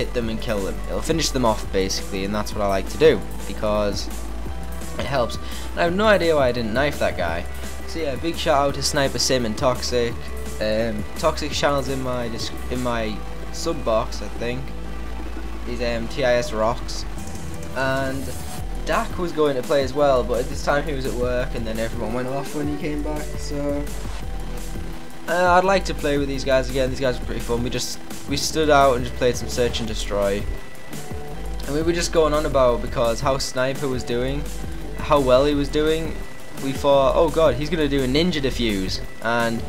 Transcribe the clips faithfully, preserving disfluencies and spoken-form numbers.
hit them and kill them. It'll finish them off basically, and that's what I like to do because it helps. And I have no idea why I didn't knife that guy. So yeah, big shout out to Sniper Sim and Toxic. Um, Toxic channel's in my in my sub box, I think. He's um, T I S Rocks, and Dak was going to play as well, but at this time he was at work, and then everyone went off when he came back. So uh, I'd like to play with these guys again. These guys were pretty fun. We just we stood out and just played some search and destroy, and we were just going on about because how Sniper was doing, how well he was doing. We thought, oh god, he's gonna do a ninja defuse, and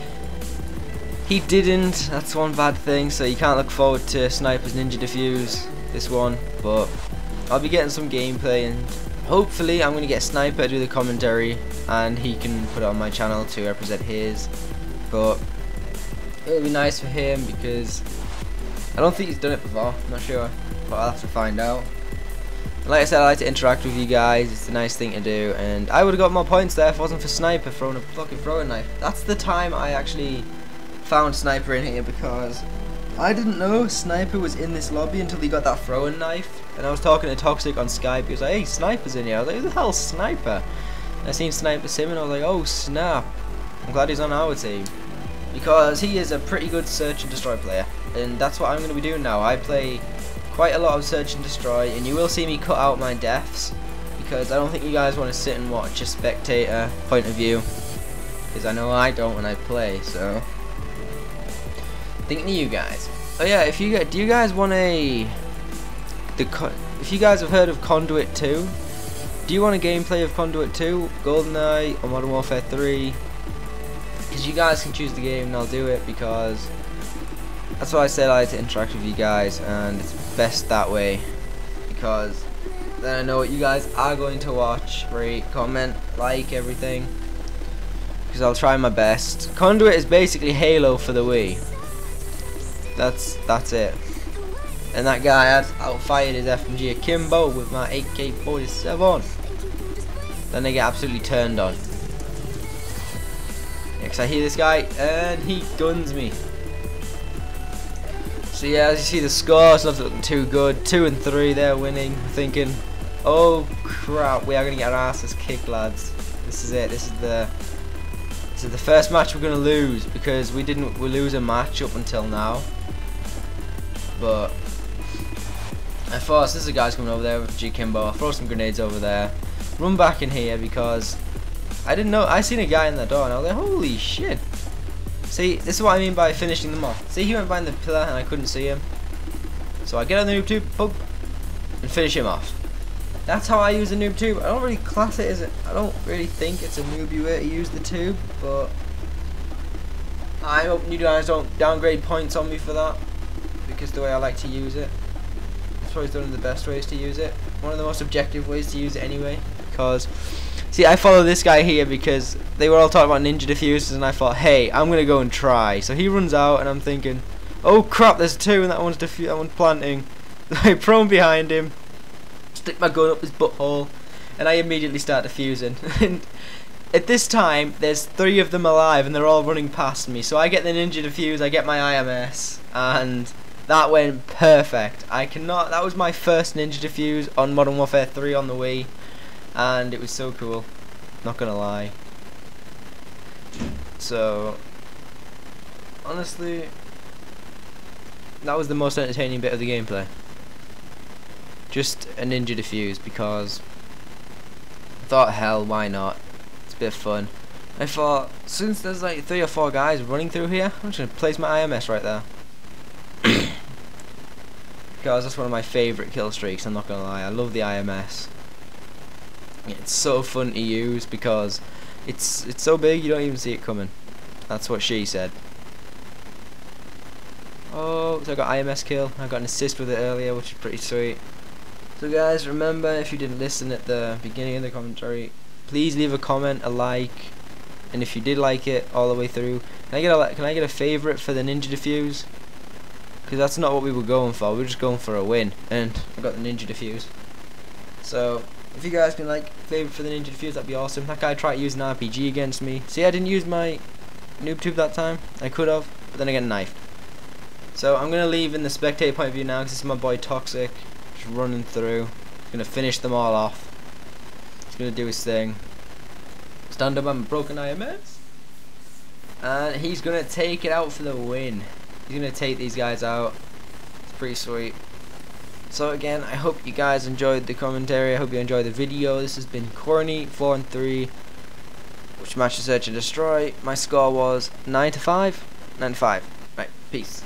he didn't. That's one bad thing. So you can't look forward to Sniper's ninja defuse this one, but I'll be getting some gameplay, and hopefully I'm going to get Sniper to do the commentary and he can put it on my channel to represent his, but it'll be nice for him because I don't think he's done it before. I'm not sure, but I'll have to find out. Like I said, I like to interact with you guys. It's a nice thing to do, and I would have got more points there if it wasn't for Sniper throwing a fucking throwing knife. That's the time I actually found Sniper in here, because I didn't know Sniper was in this lobby until he got that throwing knife, and I was talking to Toxic on Skype. He was like, hey, Sniper's in here. I was like, who the hell's Sniper? And I seen Sniper Sim and I was like, oh snap, I'm glad he's on our team, because he is a pretty good search and destroy player, and that's what I'm going to be doing now. I play quite a lot of search and destroy, and you will see me cut out my deaths, because I don't think you guys want to sit and watch a spectator point of view, because I know I don't when I play, so thinking of you guys. Oh yeah, if you get, do you guys want a, the, if you guys have heard of Conduit two, do you want a gameplay of Conduit two, GoldenEye, or Modern Warfare three? Because you guys can choose the game and I'll do it, because that's why I said I like to interact with you guys, and it's best that way, because then I know what you guys are going to watch, rate, comment, like, everything, because I'll try my best. Conduit is basically Halo for the Wii. That's that's it. And that guy had outfired his F M G Akimbo with my A K forty-seven. Then they get absolutely turned on. Yeah, cause I hear this guy and he guns me. So yeah, as you see the score, it's not looking too good. Two and three, they're winning. Thinking, oh crap, we are gonna get our asses kicked, lads. This is it. This is the this is the first match we're gonna lose, because we didn't we lose a match up until now. But I thought, so this is a guy's coming over there with G Kimbo. I'll throw some grenades over there, run back in here, because I didn't know. I seen a guy in the door and I was like, holy shit. See, this is what I mean by finishing them off. See, he went behind the pillar and I couldn't see him, so I get on the noob tube, boom, and finish him off. That's how I use the noob tube. I don't really class it as a, I don't really think it's a newbie way to use the tube, but I hope you guys don't downgrade points on me for that, because the way I like to use it, it's probably one of the best ways to use it, one of the most objective ways to use it anyway. Because see, I follow this guy here because they were all talking about ninja diffusers, and I thought, hey, I'm gonna go and try. So he runs out and I'm thinking, oh crap, there's two, and that one's diffu that one's planting. I prone behind him, stick my gun up his butthole, and I immediately start defusing. And at this time there's three of them alive and they're all running past me, so I get the ninja defuse, I get my I M S, and that went perfect. I cannot that was my first ninja defuse on Modern Warfare three on the Wii, and it was so cool, not gonna lie. So honestly, that was the most entertaining bit of the gameplay, just a ninja defuse, because I thought, hell, why not, it's a bit of fun. I thought, since there's like three or four guys running through here, I'm just going to place my I M S right there, because that's one of my favourite kill streaks, I'm not going to lie. I love the I M S, it's so fun to use, because it's it's so big you don't even see it coming. That's what she said. Oh, so I got I M S kill, I got an assist with it earlier, which is pretty sweet. So guys, remember, if you didn't listen at the beginning of the commentary, please leave a comment, a like, and if you did like it all the way through, can I get a can I get a favourite for the ninja defuse? Because that's not what we were going for. We were just going for a win, and I got the ninja defuse. So if you guys can like favourite for the ninja defuse, that'd be awesome. That guy tried to use an R P G against me. See, I didn't use my noob tube that time. I could have, but then I got knifed. So I'm going to leave in the spectator point of view now because it's my boy Toxic. Just running through. He's going to finish them all off. He's going to do his thing. Stand up on broken I M S. And he's going to take it out for the win. He's going to take these guys out. It's pretty sweet. So again, I hope you guys enjoyed the commentary. I hope you enjoyed the video. This has been Koruny four and three, which match to search and destroy. My score was nine to five. nine to five. Right, peace.